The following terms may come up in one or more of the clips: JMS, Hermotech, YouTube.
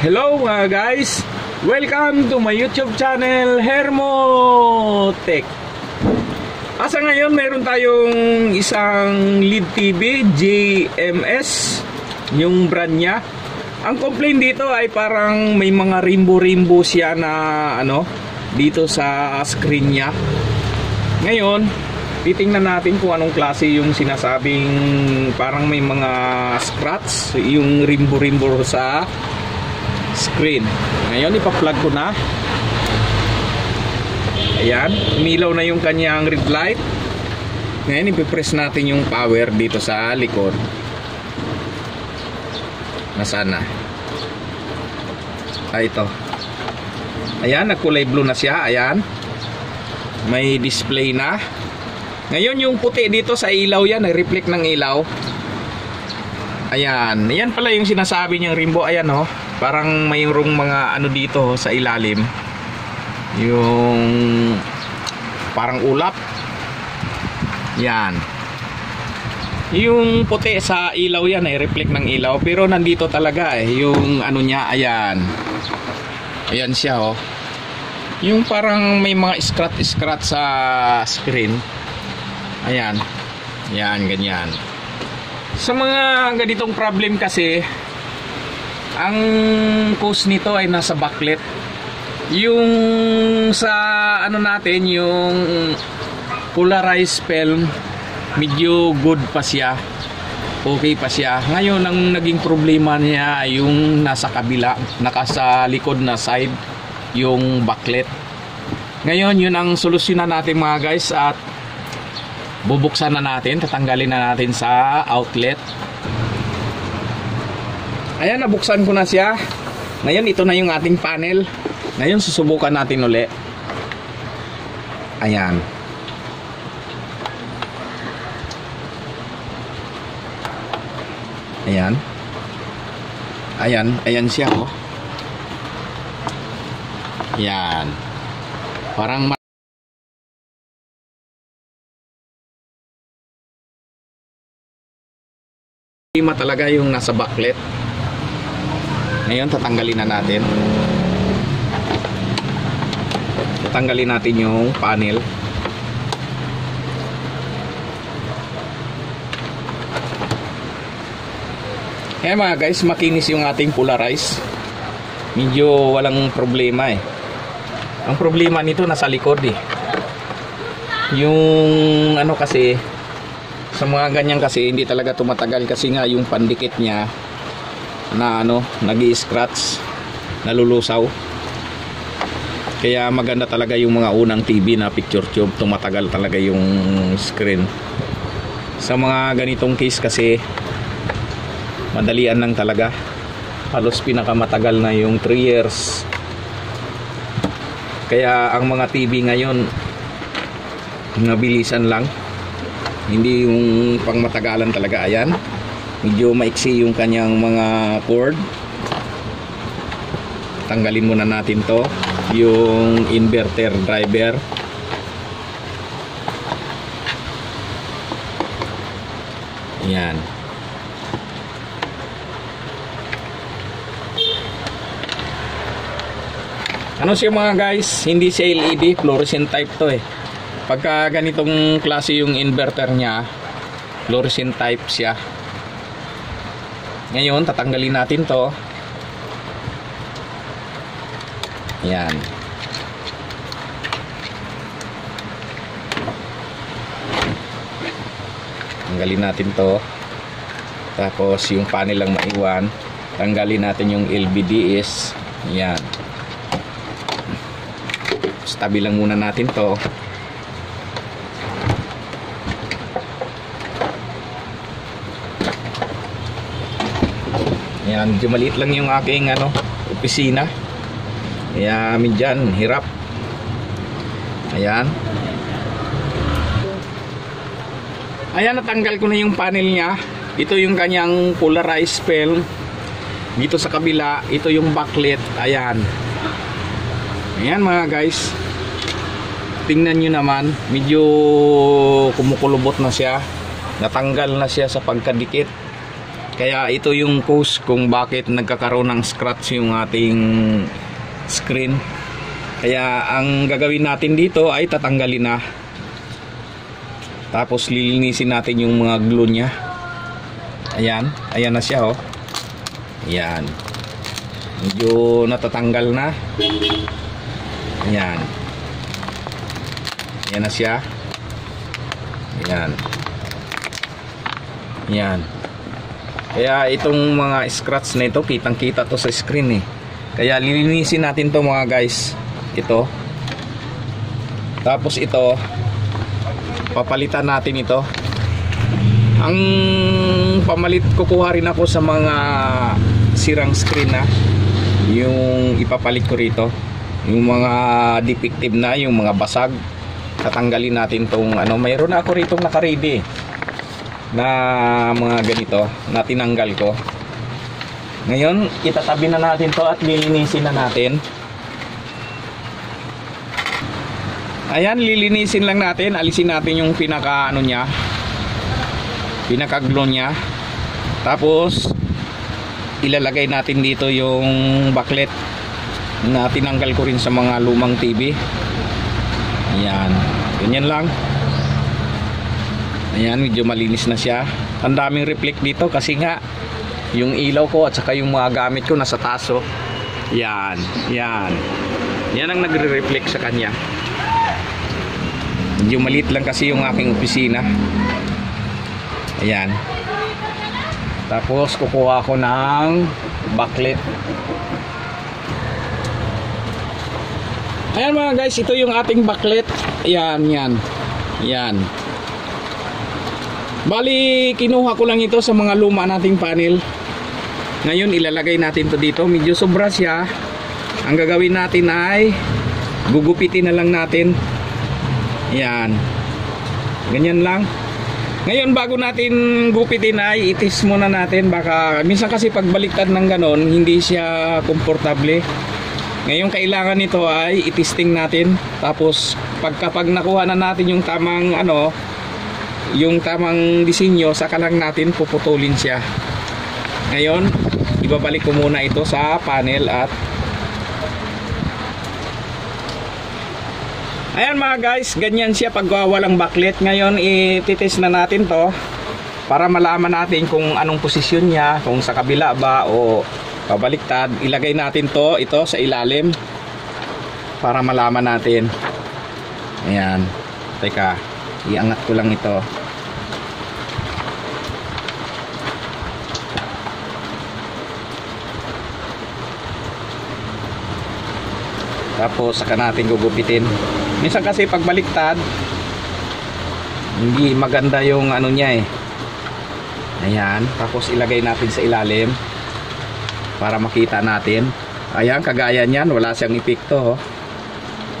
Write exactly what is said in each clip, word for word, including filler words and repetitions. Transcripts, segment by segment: Hello mga guys, welcome to my YouTube channel Hermotech. Asa ngayon meron tayong isang L E D T V, J M S, yung brand niya. Ang complaint dito ay parang may mga rimbo-rimbo siya na ano dito sa screen niya. Ngayon, titingnan natin kung anong klase yung sinasabing parang may mga scratch, yung rimbo-rimbo sa screen. Ngayon, ipa-plug ko na. Ayan, umilaw na yung kanyang red light. Ngayon, ipipress natin yung power dito sa likod. Nasaan na? Ah, ito. Ayan, nagkulay blue na siya. Ayan. May display na. Ngayon, yung puti dito sa ilaw yan, nag-reflect ng ilaw. Ayan. Ayan pala yung sinasabi niyang rimbo. Ayan oh. Parang mayroong mga ano dito sa ilalim. Yung parang ulap. Yan. Yung puti sa ilaw yan ay reflect ng ilaw. Pero nandito talaga eh. Yung ano niya. Ayan. Ayan siya oh. Yung parang may mga scratch-scratch sa screen. Ayan. Ayan. Ganyan. Sa mga ganitong problem kasi, ang cause nito ay nasa backlit. Yung sa ano natin, yung polarized film, medyo good pa siya. Okay pa siya. Ngayon, ang naging problema niya ay yung nasa kabila, nakasa likod na side, yung backlit. Ngayon, yun ang solusyonan natin mga guys at bubuksan na natin, tatanggalin na natin sa outlet. Ayan, nabuksan ko na siya. Ngayon, ito na yung ating panel. Ngayon, susubukan natin uli. Ayan. Ayan. Ayan, ayan siya oh. Ayan. Parang lima talaga yung nasa backlit. Ngayon, tatanggalin na natin. Tatanggalin natin yung panel. Eh mga guys, makinis yung ating polarize. Medyo walang problema eh. Ang problema nito nasa likod eh. Yung ano kasi, sa mga ganyan kasi hindi talaga tumatagal kasi nga yung pandikit niya na ano, nag-i-scratch, nalulusaw. Kaya maganda talaga yung mga unang T V na picture tube, tumatagal talaga yung screen. Sa mga ganitong case kasi madalian lang talaga. Halos pinakamatagal na yung three years. Kaya ang mga T V ngayon nabilisan lang. Hindi yung pangmatagalan talaga. Ayan. Medyo maiksi yung kanyang mga cord. Tanggalin muna natin to, yung inverter driver. Ayan. Ano siya mga guys, hindi siya L E D, fluorescent type to eh. Pagka ganitong klase yung inverter niya, fluorescent type siya. Ngayon, tatanggalin natin to. Ayan. Tanggalin natin to. Tapos yung panel lang maiwan. Tanggalin natin yung L B D S. Ayan. Tabi lang muna natin to. Ayan, medyo maliit lang yung aking ano, opisina. Kaya medyan, hirap. Ayan. Ayan, natanggal ko na yung panel niya. Ito yung kanyang polarized film. Dito sa kabila, ito yung backlit. Ayan. Ayan mga guys. Tingnan nyo naman, medyo kumukulubot na siya. Natanggal na siya sa pagkadikit. Kaya ito yung cause kung bakit nagkakaroon ng scratch yung ating screen. Kaya ang gagawin natin dito ay tatanggalin na. Tapos lilinisin natin yung mga glue nya. Ayan, ayan na siya, oh. Ayan. Medyo natatanggal na. Ayan. Ayan na siya. Ayan. Ayan. Kaya itong mga scratch na ito, kitang-kita to sa screen eh. Kaya lilinisin natin to mga guys. Ito. Tapos ito, papalitan natin ito. Ang pamalit, kukuha rin ako sa mga sirang screen na. Yung ipapalit ko rito. Yung mga defective na, yung mga basag. Tatanggalin natin tong ano. Mayroon ako rito naka-ready na mga ganito na tinanggal ko. Ngayon, itatabi na natin to at lilinisin na natin. Ayan, lilinisin lang natin. Alisin natin yung pinaka ano niya, pinaka glue niya. Tapos ilalagay natin dito yung backlet na tinanggal ko rin sa mga lumang T V. Ayan, ganyan lang. Ayan, medyo malinis na siya. Ang daming reflect dito kasi nga yung ilaw ko at saka yung mga gamit ko nasa taso. Yan, yan. Yan ang nagre-reflect sa kanya. Medyo maliit lang kasi yung aking opisina. Ayan. Tapos kukuha ko ng backlit. Ayan mga guys, ito yung ating backlit. Ayan, yan. Yan. Bali, kinuha ko lang ito sa mga luma nating panel. Ngayon, ilalagay natin to dito. Medyo sobra siya. Ang gagawin natin ay gugupitin na lang natin. Yan. Ganyan lang. Ngayon, bago natin gupitin ay itis muna natin. Baka, minsan kasi pagbaliktad ng ganon, hindi siya komportable. Ngayon, kailangan nito ay itisting natin. Tapos, pagkapag nakuha na natin yung tamang ano, yung tamang disenyo, saka lang natin puputulin siya. Ngayon, ibabalik ko muna ito sa panel at ayan mga guys, ganyan siya pag walang backlit. Ngayon, ititest na natin to para malaman natin kung anong posisyon niya, kung sa kabila ba o pabaliktad. Ilagay natin to, ito sa ilalim para malaman natin. Ayan, teka, iangat ko lang ito. Tapos saka natin gugupitin. Minsan kasi pagbaliktad hindi maganda yung ano niya eh. Ayan, tapos ilagay natin sa ilalim para makita natin. Ayan, kagaya niyan, wala siyang epekto.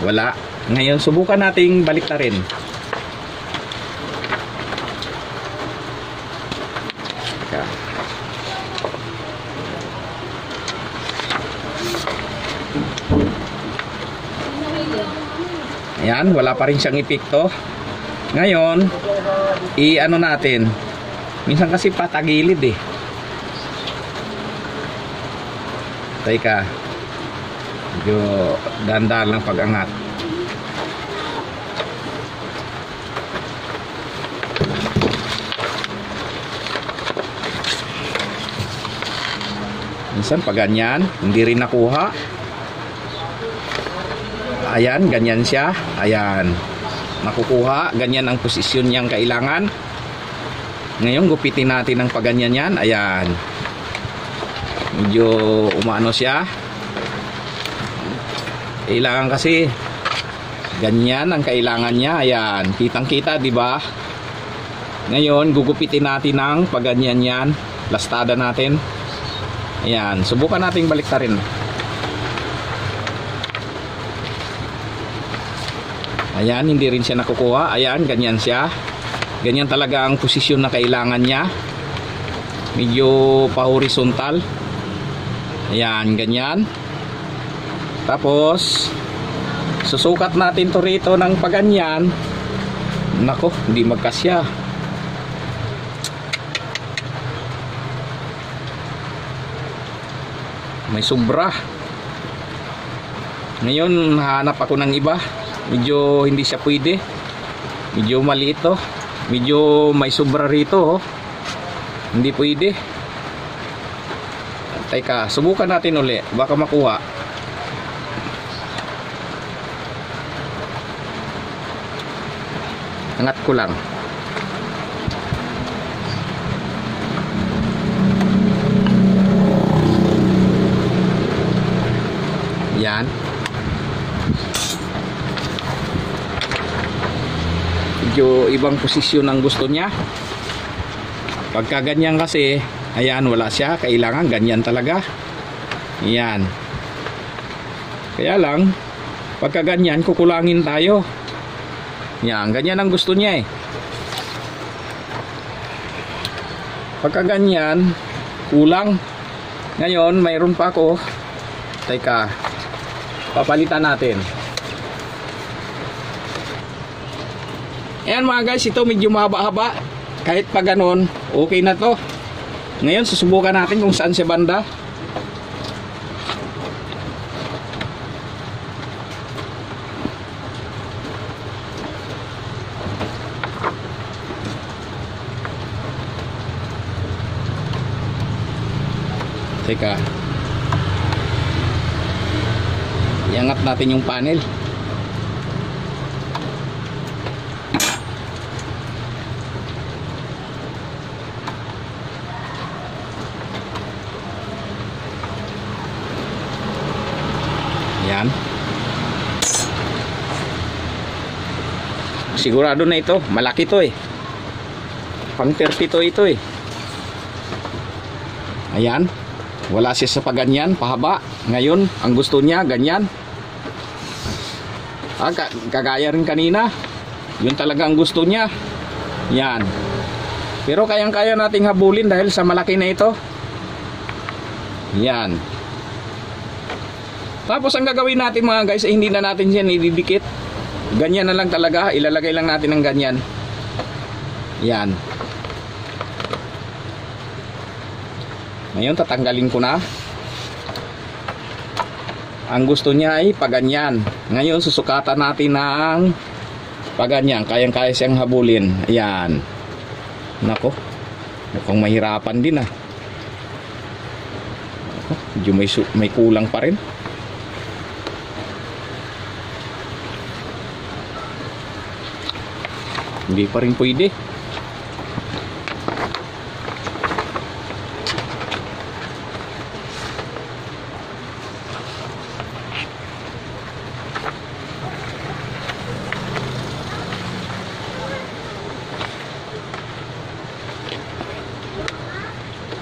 Wala. Ngayon subukan nating baliktarin. Ayan, wala pa rin siyang epekto. Ngayon, i-ano natin. Minsan kasi patagilid eh. Teka. Medyo dandaan lang pag-angat. Minsan pag ganyan, hindi rin nakuha. Ayan, ganyan siya. Ayan. Makukuha. Ganyan ang posisyon niyang kailangan. Ngayon, gupitin natin ang pagganyan yan. Ayan. Medyo umaano siya. Kailangan kasi ganyan ang kailangan niya. Ayan. Kitang-kita, di ba? Ngayon, gugupitin natin ang pagganyan yan. Lastada natin. Ayan. Subukan nating baliktarin. Ayan, hindi rin siya nakukuha. Ayan, ganyan siya. Ganyan talaga ang posisyon na kailangan niya. Medyo pa-horizontal. Ayan, ganyan. Tapos, susukat natin to rito ng paganyan. Nako, hindi magkasya. May sobra. Ngayon, hanap ako ng iba. Medyo hindi siya pwede. Medyo maliit to. Medyo may sobra rito. Oh. Hindi pwede. Teka, subukan natin uli. Baka makuha. Angat ko lang. Yan. Medyo ibang posisyon ang gusto niya. Pagka ganyan kasi, ayan, wala siya. Kailangan ganyan talaga. Ayan. Kaya lang, pagka ganyan, kukulangin tayo. Ayan, ganyan ang gusto niya eh. Pagka ganyan, kulang. Ngayon, mayroon pa ako. Teka, papalitan natin. Ayan mga guys, ito medyo mahaba-haba. Kahit pa ganun, okay na to. Ngayon, susubukan natin kung saan siya banda. Teka. Iangat natin yung panel. Sigurado na ito, malaki to eh. Pang thirty-two ito eh. Ayan, wala siya sa paganyan, pahaba. Ngayon, ang gusto niya, ganyan. Ah, kagaya rin kanina. Yun talaga ang gusto niya. Yan. Pero kayang-kaya nating habulin dahil sa malaki na ito. Yan. Tapos ang gagawin natin mga guys, eh, hindi na natin yan ididikit. Ganyan na lang talaga. Ilalagay lang natin ng ganyan. Yan. Ngayon, tatanggalin ko na. Ang gusto niya ay paganyan. Ngayon, susukatan natin ng paganyan. Kayang-kaya siyang habulin. Ayan. Nako. Mukhang mahirapan din ah. Medyo may, may kulang pa rin. Hindi pa rin pwede.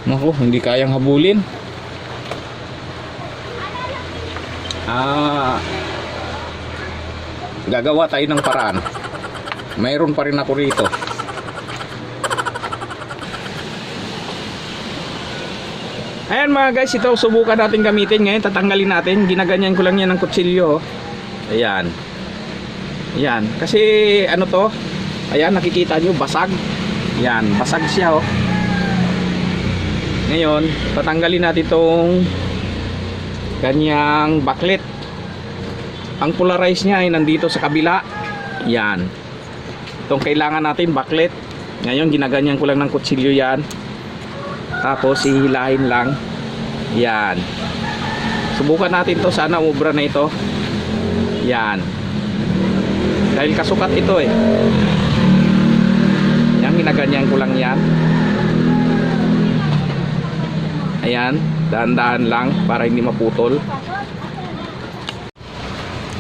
Naku, hindi kayang habulin. Ah, gagawa tayo ng paraan. Mayroon pa rin ako rito. Ayan mga guys, ito subukan natin gamitin. Ngayon tatanggalin natin. Ginaganyan ko lang yan ng kutsilyo. Ayan. Ayan. Kasi ano to? Ayan, nakikita nyo, basag. Ayan, basag siya oh. Ngayon, tatanggalin natin itong kanyang backlit. Ang polarize niya ay nandito sa kabila. Ayan. Itong kailangan natin, backlit. Ngayon, ginaganyan ko lang ng kutsilyo yan. Tapos, ihilahin lang. Yan. Subukan natin to. Sana umubra na ito. Yan. Dahil kasukat ito eh. Yan, ginaganyan ko lang yan. Ayan. Daan-daan lang para hindi maputol.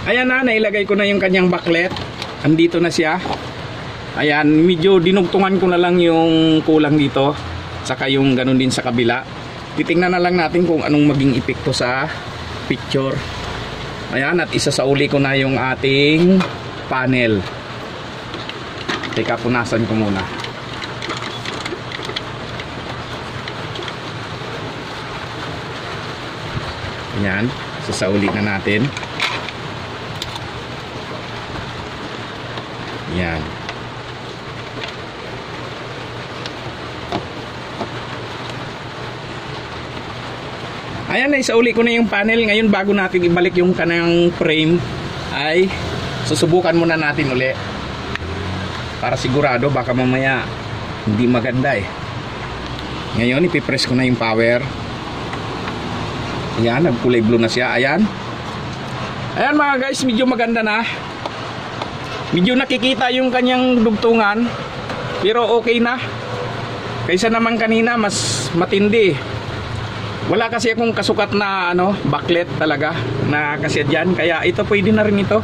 Ayan na, nailagay ko na yung kanyang backlit. Andito na siya. Ayan, medyo dinugtungan ko na lang yung kulang dito. Saka yung ganun din sa kabila. Titingnan na lang natin kung anong maging epekto sa picture. Ayan, at isa sa uli ko na yung ating panel. Teka, punasan ko muna. Ayan, isa sa uli na natin. Ayan. Ayan, isauli ko na yung panel. Ngayon bago natin ibalik yung kanang frame ay susubukan muna natin uli para sigurado, baka mamaya hindi maganda eh. Ngayon ipipress ko na yung power. Ayan, nagkulay blue na siya. Ayan. Ayan mga guys, medyo maganda na. Medyo nakikita yung kanyang dugtungan, pero okay na kaysa naman kanina, mas matindi. Wala kasi akong kasukat na ano, backlet talaga na kasi dyan, kaya ito pwede na rin ito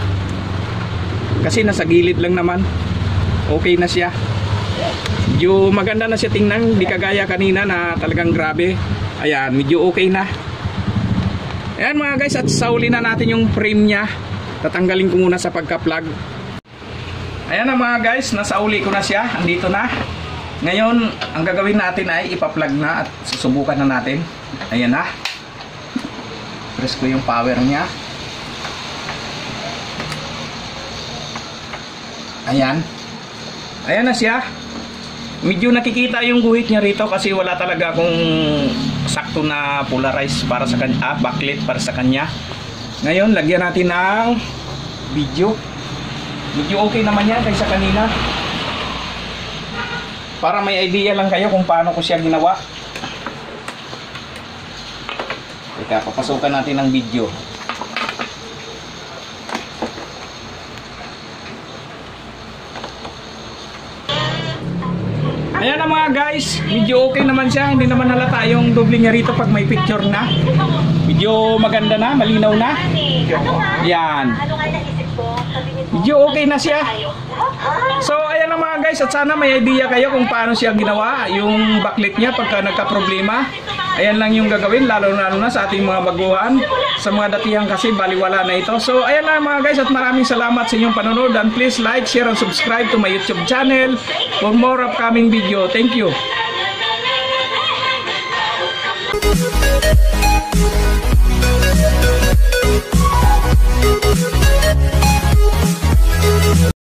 kasi nasa gilid lang naman. Okay na siya, medyo maganda na siya tingnan, di kagaya kanina na talagang grabe. Ayan, medyo okay na. Ayan mga guys, at sauli na natin yung frame nya. Tatanggalin ko muna sa pagka-plug. Ayan na mga guys, nasauli ko na siya, andito na. Ngayon, ang gagawin natin ay ipa-plug na at susubukan na natin. Ayan na. Press ko yung power niya. Ayan. Ayan na siya. Medyo nakikita yung guhit niya rito kasi wala talaga akong sakto na polarized para sa kanya, ah, backlit para sa kanya. Ngayon, lagyan natin ng video. Medyo okay naman yan kaysa kanina. Para may idea lang kayo kung paano ko siya ginawa. Teka, papasukan natin ang video. Ayan na mga guys, medyo okay naman siya. Hindi naman halata yung doble niya rito pag may picture na. Medyo maganda na, malinaw na. Ayan. Medyo okay na siya. So ayan na mga guys, at sana may idea kayo kung paano siya ginawa yung backlit niya pagka nagka-problema. Ayan lang yung gagawin, lalo lalo na sa ating mga baguhan. Sa mga datihan kasi baliwala na ito. So ayan na mga guys, at maraming salamat sa inyong panonood, and please like, share and subscribe to my YouTube channel for more upcoming video. Thank you.